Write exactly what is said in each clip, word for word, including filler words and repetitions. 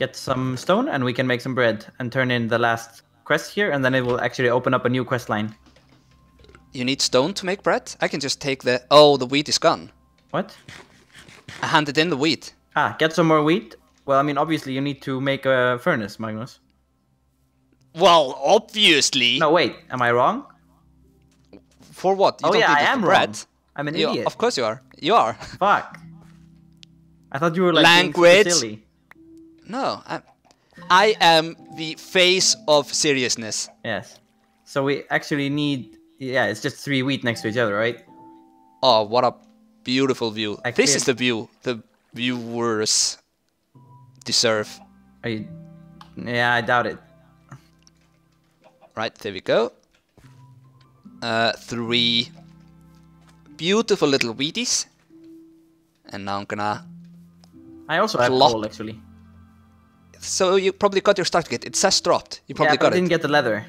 get some stone and we can make some bread and turn in the last quest here, and then it will actually open up a new quest line. You need stone to make bread? I can just take the... Oh, the wheat is gone. What? I handed in the wheat. Ah, get some more wheat? Well, I mean, obviously you need to make a furnace, Magnus. Well, obviously. No, wait. Am I wrong? For what? You oh, don't yeah, I am bread. Wrong. I'm an you, idiot. Of course you are. You are. Fuck. I thought you were like language. Being silly. No, I, I am the face of seriousness. Yes. So we actually need... Yeah, it's just three wheat next to each other, right? Oh, what a beautiful view. I this is the view the viewers deserve. Are you... Yeah, I doubt it. Right, there we go. Uh, three beautiful little wheaties. And now I'm gonna... I also have coal, actually. So you probably got your start kit. It says dropped. You probably yeah, got it. I didn't get the leather.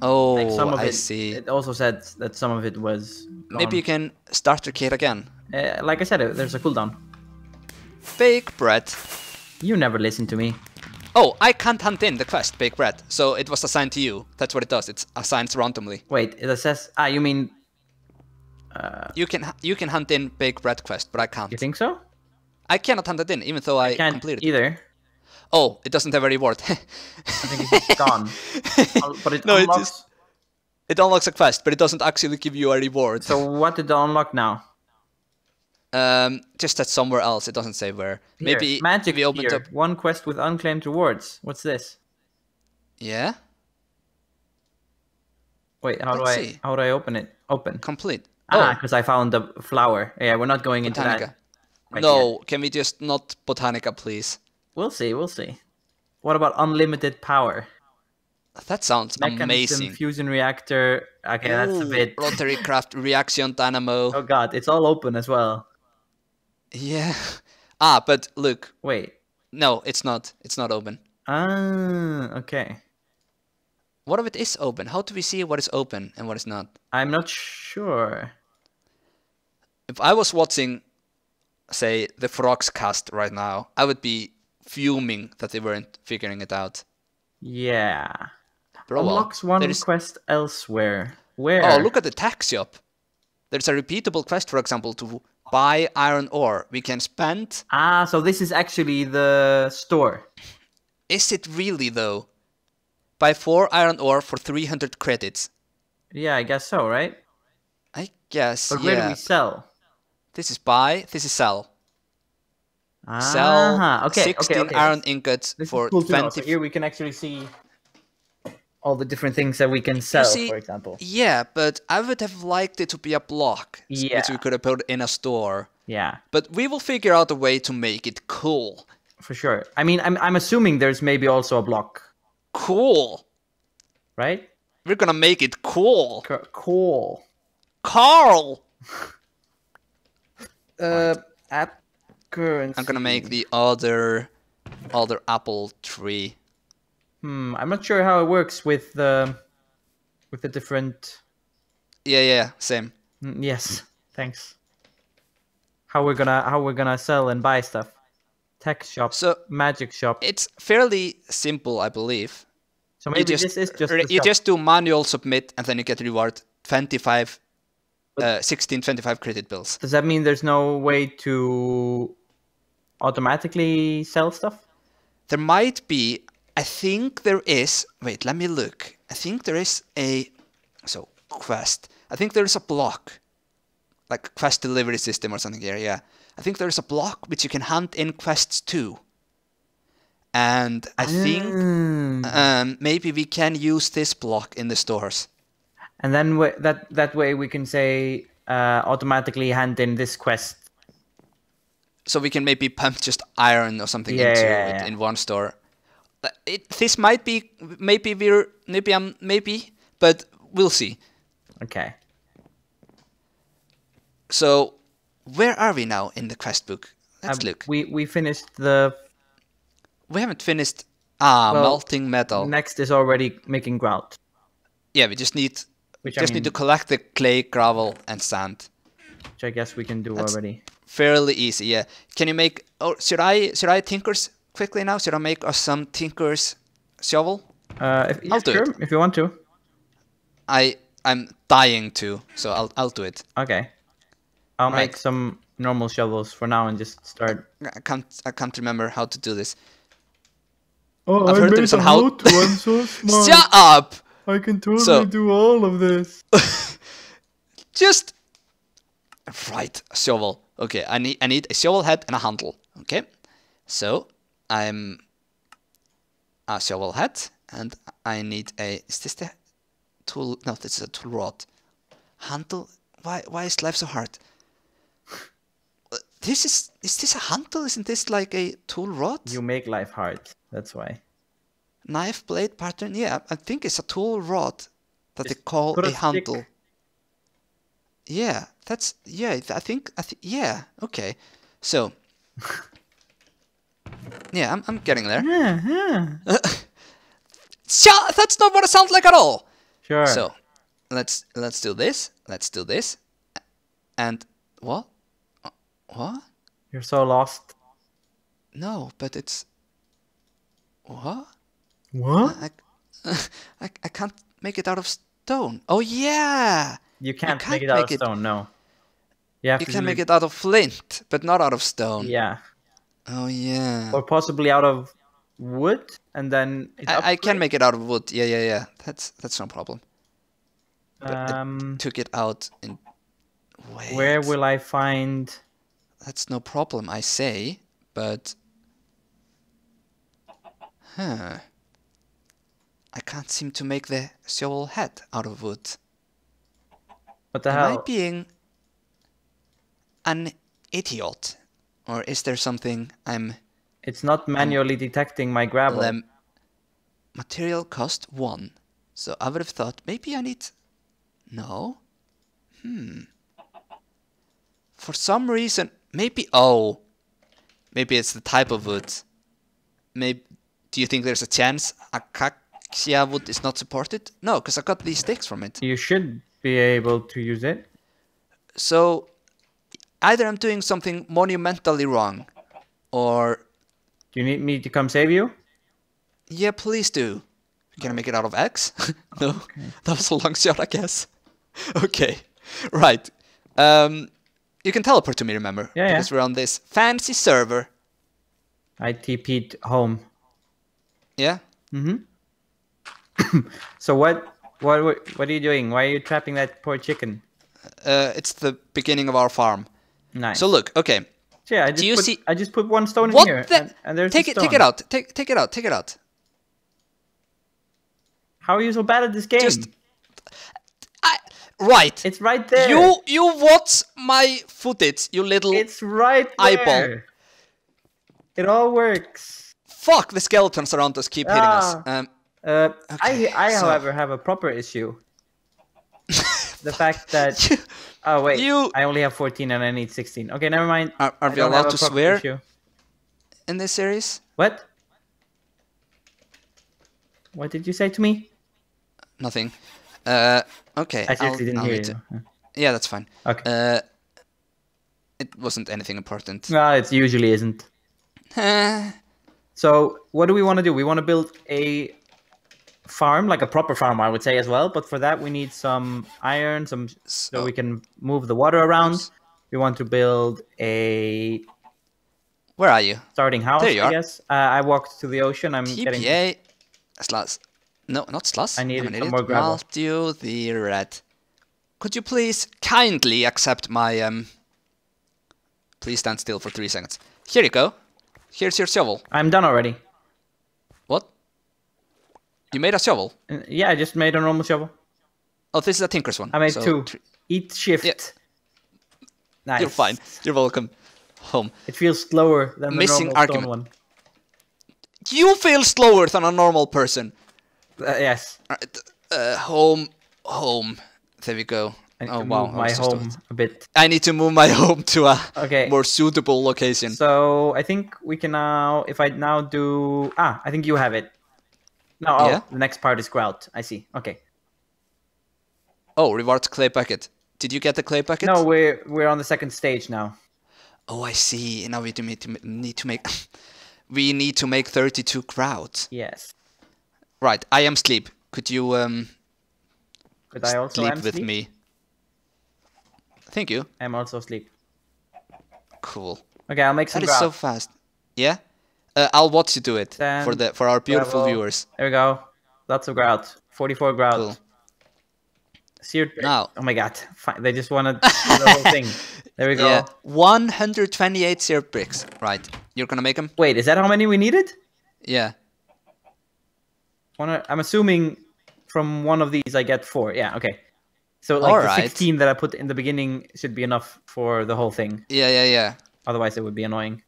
Oh, like some of I it, see. It also said that some of it was gone. Maybe you can start your kit again. Uh, like I said, there's a cooldown. Bake bread. You never listen to me. Oh, I can't hunt in the quest, bake bread. So it was assigned to you. That's what it does. It's assigned randomly. Wait, it says... Ah, you mean... Uh, you can you can hunt in bake bread quest, but I can't. You think so? I cannot hunt it in, even though I, I can't completed either. It. Oh, it doesn't have a reward. I think it's just gone. But it no, unlocks... It, is, it unlocks a quest, but it doesn't actually give you a reward. So what did it unlock now? Um, just that somewhere else. It doesn't say where. Here. Maybe magic we opened here. Up... One quest with unclaimed rewards. What's this? Yeah? Wait, how Let's do I see. How do I open it? Open. Complete. Ah, because oh. I found a flower. Yeah, we're not going Botanica. Into that. Right no, here. Can we just not Botanica, please? We'll see, we'll see. What about unlimited power? That sounds Mechanism, amazing. Fusion reactor. Okay, ooh, that's a bit... Rotary craft, reaction dynamo. Oh god, it's all open as well. Yeah. Ah, but look. Wait. No, it's not. It's not open. Ah, okay. What if it is open? How do we see what is open and what is not? I'm not sure. If I was watching, say, the Frogs cast right now, I would be... fuming that they weren't figuring it out. Yeah. Bro, unlocks one is... quest elsewhere. Where? Oh, look at the tech shop. There's a repeatable quest, for example, to buy iron ore. We can spend... Ah, so this is actually the store. Is it really, though? Buy four iron ore for three hundred credits. Yeah, I guess so, right? I guess, but yeah. But where do we sell? This is buy, this is sell. Sell ah, okay, sixteen okay, okay. iron ingots this for cool twenty. So here we can actually see all the different things that we can sell, see, for example. Yeah, but I would have liked it to be a block, yeah. which we could have put in a store. Yeah. But we will figure out a way to make it cool. For sure. I mean, I'm, I'm assuming there's maybe also a block. Cool. Right? We're going to make it cool. C cool. Carl! uh, app. Currency. I'm gonna make the other, other apple tree. Hmm, I'm not sure how it works with the, with the different. Yeah, yeah, same. Mm, yes, thanks. How we're gonna, how we're gonna sell and buy stuff? Tech shop, so magic shop. It's fairly simple, I believe. So maybe just, this is just the you shop. Just do manual submit and then you get reward twenty-five, uh, sixteen, twenty-five credit bills. Does that mean there's no way to automatically sell stuff? There might be. I think there is. Wait, let me look. I think there is a so quest. I think there is a block, like quest delivery system or something here. Yeah, I think there is a block which you can hunt in quests to. And I mm. think um, maybe we can use this block in the stores. And then w that that way we can say uh, automatically hand in this quest. So we can maybe pump just iron or something yeah, into yeah, yeah. it in one store. It, this might be, maybe we're, maybe I'm, maybe, but we'll see. Okay. So, where are we now in the quest book? Let's uh, look. We, we finished the... We haven't finished, ah, well, melting metal. Next is already making grout. Yeah, we just need, which just I mean, need to collect the clay, gravel, and sand. Which I guess we can do That's, already. Fairly easy, yeah. Can you make? Oh, should I? Should I tinkers quickly now? Should I make us some Tinker's shovel? Uh, if, I'll do sure, it. If you want to. I I'm dying to, so I'll I'll do it. Okay. I'll right. make some normal shovels for now and just start. I can't I can't remember how to do this. Oh, I've I heard made there's a somehow... how to. I'm so smart. Shut up! I can totally so... do all of this. Just right a shovel. Okay, I need I need a shovel head and a handle. Okay, so I'm a shovel head and I need a. Is this the tool? No, this is a tool rod. Handle. Why why is life so hard? This is is this a handle? Isn't this like a tool rod? You make life hard. That's why. Knife blade pattern. Yeah, I think it's a tool rod that Just they call a, a handle. Stick. Yeah, that's yeah. I think I th yeah. Okay, so yeah, I'm I'm getting there. Yeah, yeah. That's not what it sounds like at all. Sure. So let's let's do this. Let's do this. And what? What? You're so lost. No, but it's what? What? I I, I can't make it out of stone. Oh yeah. You can't, you can't make it out make of stone, it... no. You, have you to can make it out of flint, but not out of stone. Yeah. Oh, yeah. Or possibly out of wood, and then... I, I can make it out of wood, yeah, yeah, yeah. That's that's no problem. But um, I took it out in... Wait. Where will I find... That's no problem, I say, but... Huh. I can't seem to make the shovel head out of wood. What the hell? Am I being an idiot, or is there something I'm? It's not manually I'm, detecting my gravel. Um, material cost one, so I would have thought maybe I need. No. Hmm. For some reason, maybe. Oh, maybe it's the type of wood. Maybe. Do you think there's a chance acacia wood is not supported? No, because I got these sticks from it. You should. Be able to use it. So, either I'm doing something monumentally wrong, or... Do you need me to come save you? Yeah, please do. Can I make it out of eggs? No, okay. That was a long shot, I guess. Okay, right. Um, you can teleport to me, remember? Yeah, because yeah. we're on this fancy server. I T P'd home. Yeah? Mm-hmm. So what... What, what what are you doing? Why are you trapping that poor chicken? Uh, it's the beginning of our farm. Nice. So look, okay. Yeah, I just, Do you put, see... I just put one stone what in here, the... and, and there's take it, stone. Take it out. Take take it out. Take it out. How are you so bad at this game? Just, I, right. It's right there. You you watch my footage, you little. It's right there. Eyeball. It all works. Fuck! The skeletons around us keep ah. hitting us. Um, Uh, okay, I, I so... however, have a proper issue. The fact that... you, oh, wait. You... I only have fourteen and I need sixteen. Okay, never mind. Are, are we allowed to swear issue. in this series? What? What did you say to me? Nothing. Uh, okay. I seriously didn't I'll hear you. It. Yeah, that's fine. Okay. Uh, it wasn't anything important. No, it usually isn't. So, what do we want to do? We want to build a... farm, like a proper farm, I would say as well. But for that, we need some iron, some so, so we can move the water around. We want to build a. Where are you? Starting house. There you are. I guess. Uh, I walked to the ocean. I'm T P A getting. Slus. No, not slus. I need some idiot. more gravel. MaltewTheRed. Could you please kindly accept my um? Please stand still for three seconds. Here you go. Here's your shovel. I'm done already. You made a shovel? Yeah, I just made a normal shovel. Oh, this is a Tinker's one. I made so two. Eat shift. Yeah. Nice. You're fine. You're welcome home. It feels slower than Missing the normal argument. Stone one. You feel slower than a normal person. Uh, yes. Uh, home. Home. There we go. I need oh, to wow. move my home a bit. I need to move my home to a okay. more suitable location. So I think we can now, if I now do... Ah, I think you have it. No, oh, yeah? The next part is grout. I see. Okay. Oh, rewards clay bucket. Did you get the clay bucket? No, we're we're on the second stage now. Oh, I see. Now we do need to need to make we need to make thirty-two crowds. Yes. Right, I am sleep. Could you um Could I also sleep with sleep? me? Thank you. I'm also asleep. Cool. Okay, I'll make some. That graph. is so fast. Yeah? Uh, I'll watch you do it Ten, for the for our beautiful level. viewers. There we go. Lots of grout. forty-four grout. Cool. Seared now. Oh my god. Fine. They just wanted the whole thing. There we go. Yeah. one hundred twenty-eight seared bricks. Right. You're gonna make them? Wait, is that how many we needed? Yeah. I'm assuming from one of these I get four. Yeah, okay. So like All the right. sixteen that I put in the beginning should be enough for the whole thing. Yeah, yeah, yeah. Otherwise it would be annoying.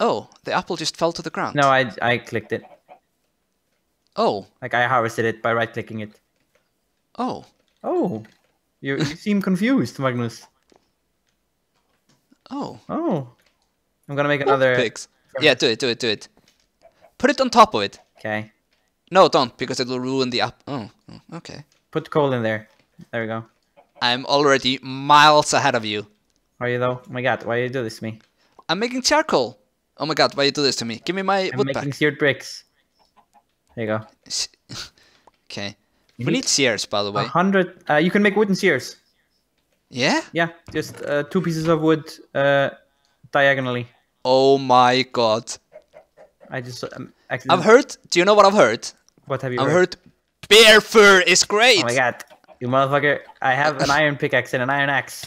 Oh, the apple just fell to the ground. No, I, I clicked it. Oh. Like I harvested it by right-clicking it. Oh. Oh. You, you seem confused, Magnus. Oh. Oh. I'm gonna make another... Picks. Yeah, do it, do it, do it. Put it on top of it. Okay. No, don't, because it will ruin the app. Oh, okay. Put coal in there. There we go. I'm already miles ahead of you. Are you though? Oh my god, why do you do this to me? I'm making charcoal. Oh my god, why do you do this to me? Give me my I'm wood making pack. seared bricks. There you go. Okay. You we need, need shears, by the way. one hundred. Uh, you can make wooden shears. Yeah? Yeah, just uh, two pieces of wood uh, diagonally. Oh my god. I just um, accidentally... I've heard. Do you know what I've heard? What have you I've heard? I've heard bear fur is great. Oh my god, you motherfucker! I have an iron pickaxe and an iron axe.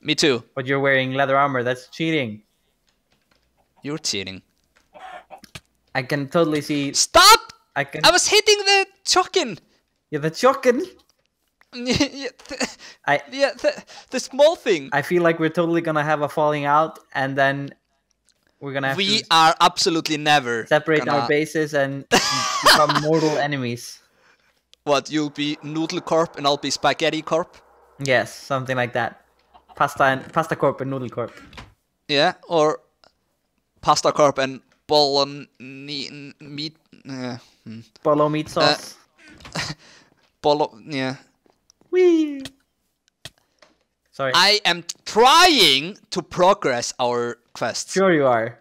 Me too. But you're wearing leather armor. That's cheating. You're cheating. I can totally see. Stop! I can. I was hitting the chokin. Yeah, the chokin. yeah, the... I. Yeah, the... the small thing. I feel like we're totally gonna have a falling out, and then. We're gonna have we to are absolutely never separate gonna... our bases and become mortal enemies. What, you'll be Noodle Corp and I'll be Spaghetti Corp? Yes, something like that. Pasta and Pasta Corp and Noodle Corp. Yeah, or Pasta Corp and Bolognese meat. Uh, hmm. Bolo meat sauce. Uh, Bolo, yeah. Wee. Sorry. I am trying to progress our. Quests. Sure you are.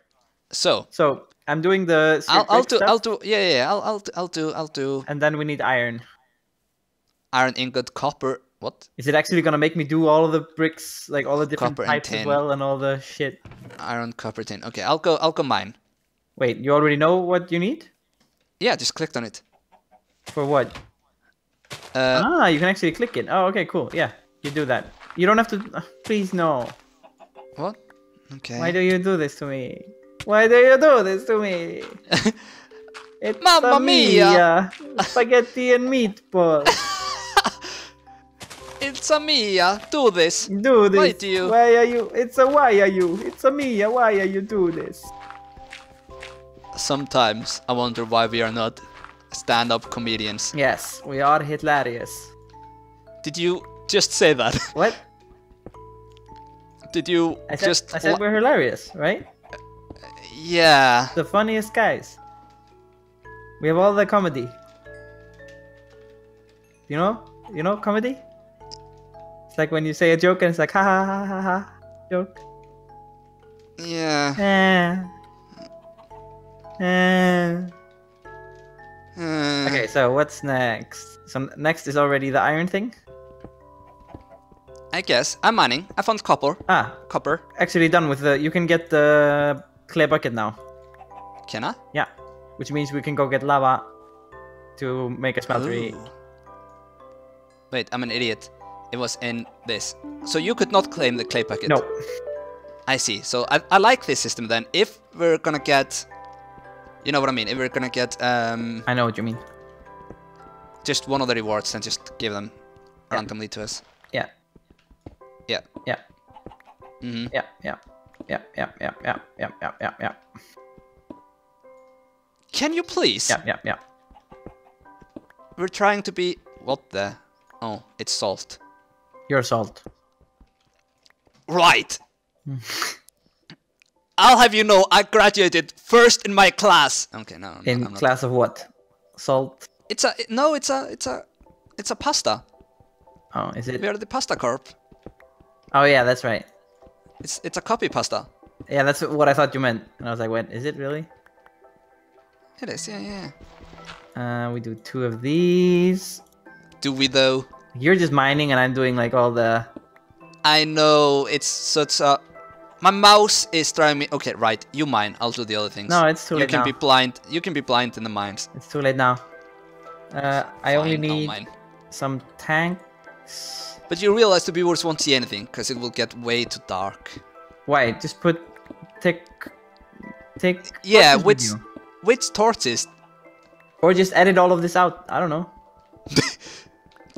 So. So I'm doing the. I'll, I'll do. Stuff. I'll do. Yeah, yeah. I'll. I'll. I'll do. I'll do. And then we need iron. Iron ingot, copper. What? Is it actually gonna make me do all of the bricks, like all the different copper types as well, and all the shit? Iron, copper, tin. Okay, I'll go. I'll go mine. Wait, you already know what you need? Yeah, just clicked on it. For what? Uh, ah, you can actually click it. Oh, okay, cool. Yeah, you do that. You don't have to. Please no. What? Okay. Why do you do this to me? Why do you do this to me? It's Mamma mia! mia. Spaghetti and meatballs! It's a mia! Do this! Do this! Why do you? Why are you? It's a why are you? It's a mia! Why are you do this? Sometimes I wonder why we are not stand-up comedians. Yes, we are hilarious. Did you just say that? What? Did you I said, just... I said we're hilarious, right? Uh, yeah. The funniest guys. We have all the comedy. You know? You know comedy? It's like when you say a joke and it's like, ha ha ha ha ha. Joke. Yeah. Eh. Eh. Eh. Okay, so what's next? So next is already the iron thing? I guess. I'm mining. I found copper. Ah. Copper. Actually done with the... You can get the clay bucket now. Can I? Yeah. Which means we can go get lava to make a smeltery. Ooh. Wait, I'm an idiot. It was in this. So you could not claim the clay bucket. No. I see. So I, I like this system then. If we're gonna get... You know what I mean. If we're gonna get... Um, I know what you mean. Just one of the rewards and just give them yeah. randomly to us. Yeah. Yeah. Yeah. Mm-hmm. Yeah. Yeah. Yeah. Yeah. Yeah. Yeah. Yeah. Yeah. Yeah. Yeah. Can you please? Yeah. Yeah. Yeah. We're trying to be. What the? Oh, it's salt. You're salt. Right. I'll have you know, I graduated first in my class. Okay, no. no in I'm class not. of what? Salt. It's a no. It's a. It's a. It's a pasta. Oh, is it? We are the pasta corp. Oh yeah, that's right. It's it's a copy pasta. Yeah, that's what I thought you meant. And I was like, wait, is it really? It is, yeah, yeah. Uh, we do two of these. Do we though? You're just mining and I'm doing like all the... I know, it's such a... My mouse is trying me... Okay, right, you mine, I'll do the other things. No, it's too late now. You can be blind, you can be blind in the mines. It's too late now. Uh, I only need some tanks. But you realize the viewers won't see anything, because it will get way too dark. Why? Just put... Tick... Tick... Yeah, which... Which torches? Or just edit all of this out, I don't know.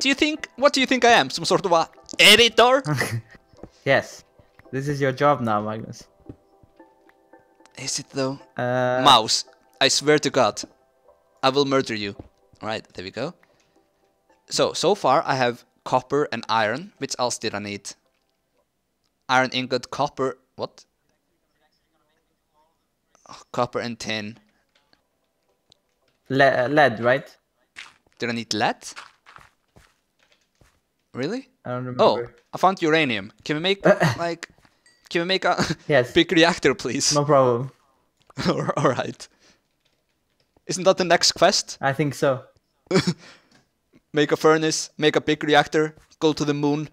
Do you think... What do you think I am? Some sort of a... Editor? Yes. This is your job now, Magnus. Is it though? Uh... Mouse, I swear to God, I will murder you. Alright, there we go. So, so far I have copper and iron. Which else did I need? Iron ingot, copper... What? Oh, copper and tin. Le- lead, right? Did I need lead? Really? I don't remember. Oh, I found uranium. Can we make, like... Can we make a yes. big reactor, please? No problem. Alright. Isn't that the next quest? I think so. Make a furnace, make a big reactor, go to the moon,